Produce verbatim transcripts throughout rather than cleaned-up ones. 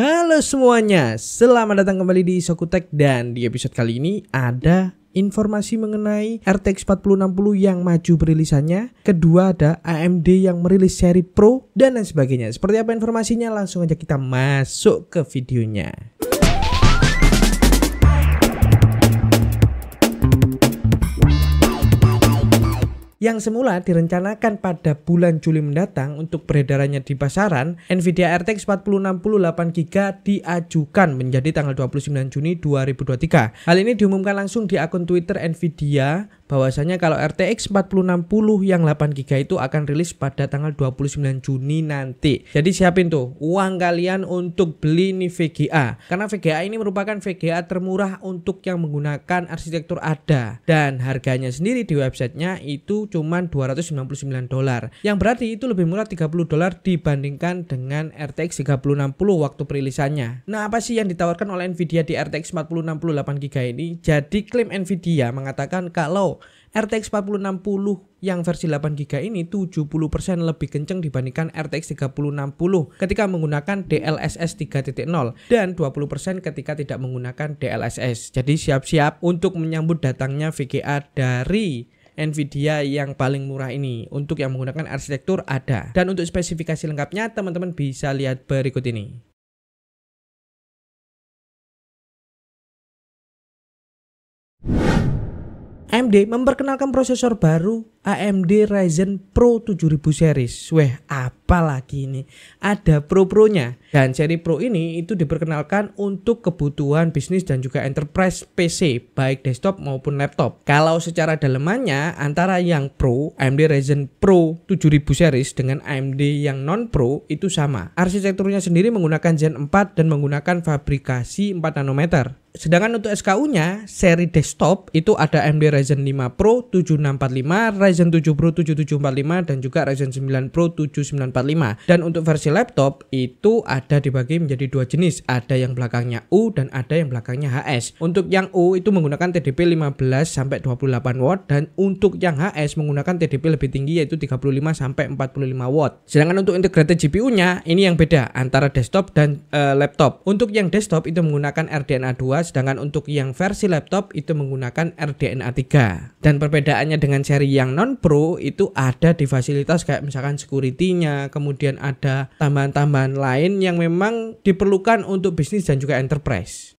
Halo semuanya, selamat datang kembali di Ishoku Tech. Dan di episode kali ini ada informasi mengenai R T X empat ribu enam puluh yang maju perilisannya. Kedua ada A M D yang merilis seri Pro dan lain sebagainya. Seperti apa informasinya, langsung aja kita masuk ke videonya. Yang semula direncanakan pada bulan Juli mendatang untuk peredarannya di pasaran, Nvidia R T X empat ribu enam puluh delapan giga diajukan menjadi tanggal dua puluh sembilan Juni dua ribu dua puluh tiga. Hal ini diumumkan langsung di akun Twitter Nvidia, bahwasanya kalau R T X empat ribu enam puluh yang delapan giga itu akan rilis pada tanggal dua puluh sembilan Juni nanti. Jadi siapin tuh uang kalian untuk beli nih V G A, karena V G A ini merupakan V G A termurah untuk yang menggunakan arsitektur Ada, dan harganya sendiri di websitenya itu cuman dua ratus sembilan puluh sembilan dolar, yang berarti itu lebih murah tiga puluh dolar dibandingkan dengan R T X tiga ribu enam puluh waktu perilisannya. Nah, apa sih yang ditawarkan oleh Nvidia di R T X empat ribu enam puluh delapan giga ini? Jadi klaim Nvidia mengatakan kalau R T X empat ribu enam puluh yang versi delapan giga ini tujuh puluh persen lebih kenceng dibandingkan R T X tiga ribu enam puluh ketika menggunakan D L S S tiga titik nol dan dua puluh persen ketika tidak menggunakan D L S S. Jadi siap-siap untuk menyambut datangnya V G A dari Nvidia yang paling murah ini untuk yang menggunakan arsitektur Ada. Dan untuk spesifikasi lengkapnya teman-teman bisa lihat berikut ini. A M D memperkenalkan prosesor baru A M D Ryzen Pro tujuh ribu series. Weh, apalagi ini? Ada Pro-Pro-nya. Dan seri Pro ini itu diperkenalkan untuk kebutuhan bisnis dan juga enterprise P C, baik desktop maupun laptop. Kalau secara dalemannya, antara yang Pro, A M D Ryzen Pro tujuh ribu series dengan A M D yang non-Pro itu sama. Arsitekturnya sendiri menggunakan Zen empat dan menggunakan fabrikasi empat nanometer. Sedangkan untuk S K U-nya, seri desktop itu ada A M D Ryzen lima Pro tujuh enam empat lima, Ryzen tujuh Pro tujuh tujuh empat lima, dan juga Ryzen sembilan Pro tujuh sembilan empat lima. Dan untuk versi laptop itu ada dibagi menjadi dua jenis, ada yang belakangnya U dan ada yang belakangnya H S. Untuk yang U itu menggunakan T D P lima belas sampai dua puluh delapan watt, dan untuk yang H S menggunakan T D P lebih tinggi yaitu tiga puluh lima sampai empat puluh lima watt. Sedangkan untuk integrated G P U-nya ini yang beda antara desktop dan uh, laptop. Untuk yang desktop itu menggunakan R D N A dua, sedangkan untuk yang versi laptop itu menggunakan R D N A tiga. Dan perbedaannya dengan seri yang non-pro itu ada di fasilitas kayak misalkan security-nya, kemudian ada tambahan-tambahan lain yang memang diperlukan untuk bisnis dan juga enterprise.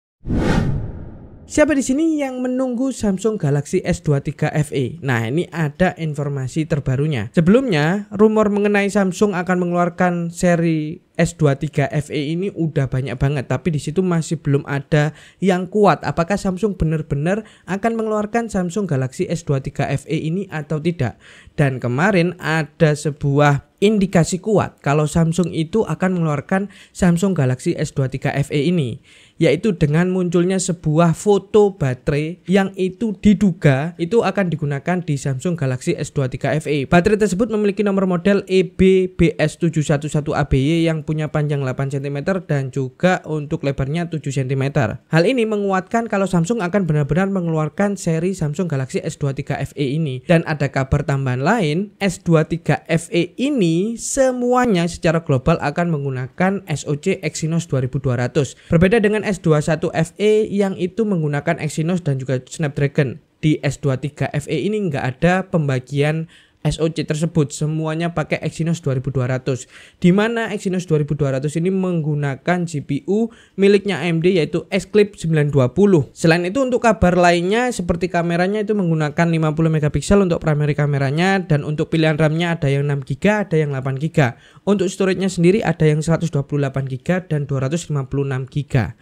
Siapa di sini yang menunggu Samsung Galaxy S dua puluh tiga F E? Nah, ini ada informasi terbarunya. Sebelumnya, rumor mengenai Samsung akan mengeluarkan seri S dua puluh tiga F E ini udah banyak banget, tapi di situ masih belum ada yang kuat. Apakah Samsung benar-benar akan mengeluarkan Samsung Galaxy S dua puluh tiga F E ini atau tidak? Dan kemarin ada sebuah indikasi kuat kalau Samsung itu akan mengeluarkan Samsung Galaxy S dua puluh tiga F E ini, yaitu dengan munculnya sebuah foto baterai yang itu diduga itu akan digunakan di Samsung Galaxy S dua puluh tiga F E. Baterai tersebut memiliki nomor model E B B S tujuh satu satu A B Y yang punya panjang delapan sentimeter dan juga untuk lebarnya tujuh sentimeter. Hal ini menguatkan kalau Samsung akan benar-benar mengeluarkan seri Samsung Galaxy S dua puluh tiga F E ini. Dan ada kabar tambahan lain, S dua puluh tiga F E ini semuanya secara global akan menggunakan S O C Exynos dua ribu dua ratus. Berbeda dengan S dua puluh satu F E yang itu menggunakan Exynos dan juga Snapdragon. Di S dua puluh tiga F E ini nggak ada pembagian S O C tersebut, semuanya pakai Exynos dua ribu dua ratus, dimana Exynos dua ribu dua ratus ini menggunakan G P U miliknya A M D yaitu Xclipse sembilan dua puluh. Selain itu untuk kabar lainnya seperti kameranya itu menggunakan lima puluh megapiksel untuk primary kameranya, dan untuk pilihan RAM-nya ada yang enam giga, ada yang delapan giga. Untuk storage-nya sendiri ada yang seratus dua puluh delapan giga dan dua ratus lima puluh enam giga.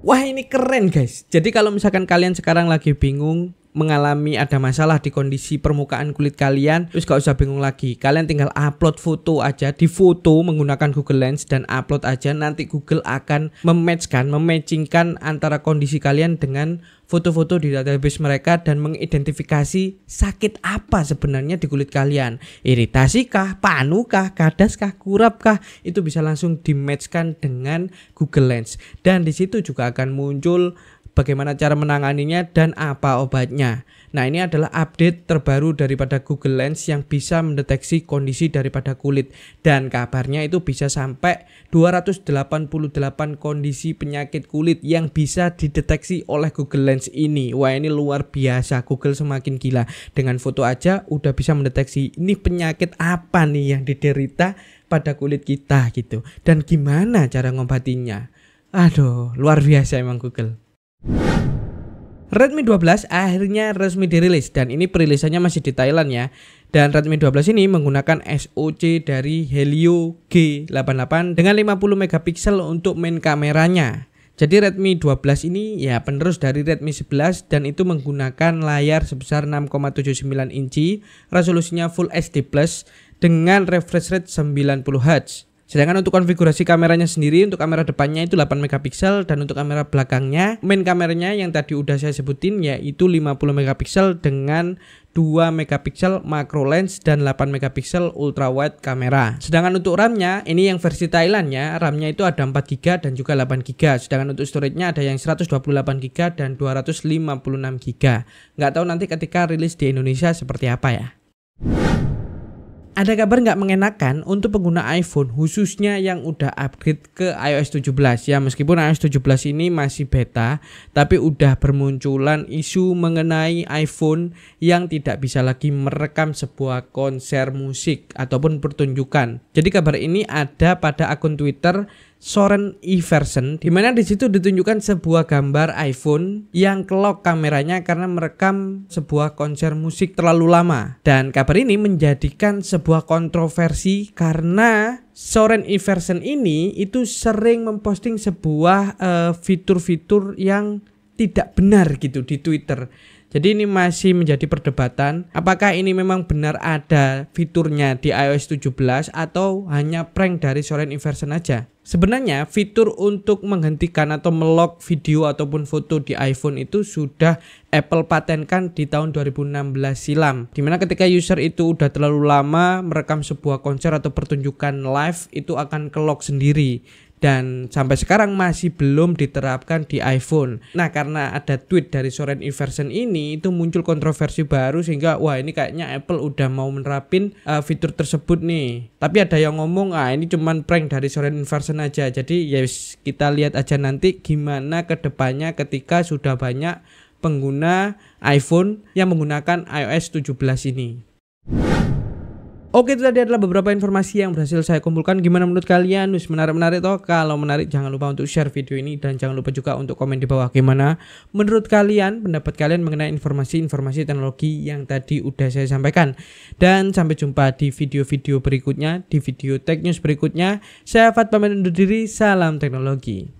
Wah, ini keren guys. Jadi kalau misalkan kalian sekarang lagi bingung mengalami ada masalah di kondisi permukaan kulit kalian, terus gak usah bingung lagi, kalian tinggal upload foto aja, di foto menggunakan Google Lens dan upload aja, nanti Google akan mematchkan, mematchingkan antara kondisi kalian dengan foto-foto di database mereka dan mengidentifikasi sakit apa sebenarnya di kulit kalian. Iritasi kah, panu kah, kadas kah, kurap kah, itu bisa langsung dimatchkan dengan Google Lens. Dan di situ juga akan muncul bagaimana cara menanganinya dan apa obatnya. Nah, ini adalah update terbaru daripada Google Lens yang bisa mendeteksi kondisi daripada kulit, dan kabarnya itu bisa sampai dua ratus delapan puluh delapan kondisi penyakit kulit yang bisa dideteksi oleh Google Lens ini. Wah, ini luar biasa, Google semakin gila. Dengan foto aja udah bisa mendeteksi ini penyakit apa nih yang diderita pada kulit kita gitu, dan gimana cara ngobatinya. Aduh, luar biasa emang Google. Redmi dua belas akhirnya resmi dirilis, dan ini perilisannya masih di Thailand ya. Dan Redmi dua belas ini menggunakan S O C dari Helio G delapan delapan dengan lima puluh megapiksel untuk main kameranya. Jadi Redmi dua belas ini ya penerus dari Redmi sebelas, dan itu menggunakan layar sebesar enam koma tujuh sembilan inci, resolusinya Full H D plus dengan refresh rate sembilan puluh hertz. Sedangkan untuk konfigurasi kameranya sendiri, untuk kamera depannya itu delapan megapiksel, dan untuk kamera belakangnya, main kameranya yang tadi udah saya sebutin yaitu lima puluh megapiksel dengan dua megapiksel macro lens dan delapan megapiksel ultra wide kamera. Sedangkan untuk RAM-nya, ini yang versi Thailand ya, RAM-nya itu ada empat giga dan juga delapan giga. Sedangkan untuk storage-nya ada yang seratus dua puluh delapan giga dan dua ratus lima puluh enam giga. Nggak tahu nanti ketika rilis di Indonesia seperti apa ya. Ada kabar nggak mengenakan untuk pengguna iPhone, khususnya yang udah upgrade ke iOS tujuh belas ya. Meskipun iOS tujuh belas ini masih beta, tapi udah bermunculan isu mengenai iPhone yang tidak bisa lagi merekam sebuah konser musik ataupun pertunjukan. Jadi kabar ini ada pada akun Twitter Soren Iverson, dimana disitu ditunjukkan sebuah gambar iPhone yang kelok kameranya karena merekam sebuah konser musik terlalu lama. Dan kabar ini menjadikan sebuah kontroversi karena Soren Iverson ini itu sering memposting sebuah fitur-fitur uh, yang tidak benar gitu di Twitter. Jadi ini masih menjadi perdebatan, apakah ini memang benar ada fiturnya di iOS tujuh belas atau hanya prank dari Soren Iverson aja. Sebenarnya fitur untuk menghentikan atau melock video ataupun foto di iPhone itu sudah Apple patenkan di tahun dua ribu enam belas silam, dimana ketika user itu udah terlalu lama merekam sebuah konser atau pertunjukan live, itu akan ke-lock sendiri. Dan sampai sekarang masih belum diterapkan di iPhone. Nah, karena ada tweet dari Soren Iverson ini, itu muncul kontroversi baru sehingga wah, ini kayaknya Apple udah mau menerapin uh, fitur tersebut nih. Tapi ada yang ngomong, ah ini cuman prank dari Soren Iverson aja. Jadi ya yes, kita lihat aja nanti gimana kedepannya ketika sudah banyak pengguna iPhone yang menggunakan iOS tujuh belas ini. Oke, itu tadi adalah beberapa informasi yang berhasil saya kumpulkan. Gimana menurut kalian? Menarik-menarik toh? Kalau menarik jangan lupa untuk share video ini, dan jangan lupa juga untuk komen di bawah gimana menurut kalian, pendapat kalian mengenai informasi-informasi teknologi yang tadi udah saya sampaikan. Dan sampai jumpa di video-video berikutnya, di video tech news berikutnya. Saya Fat pamit undur diri, salam teknologi.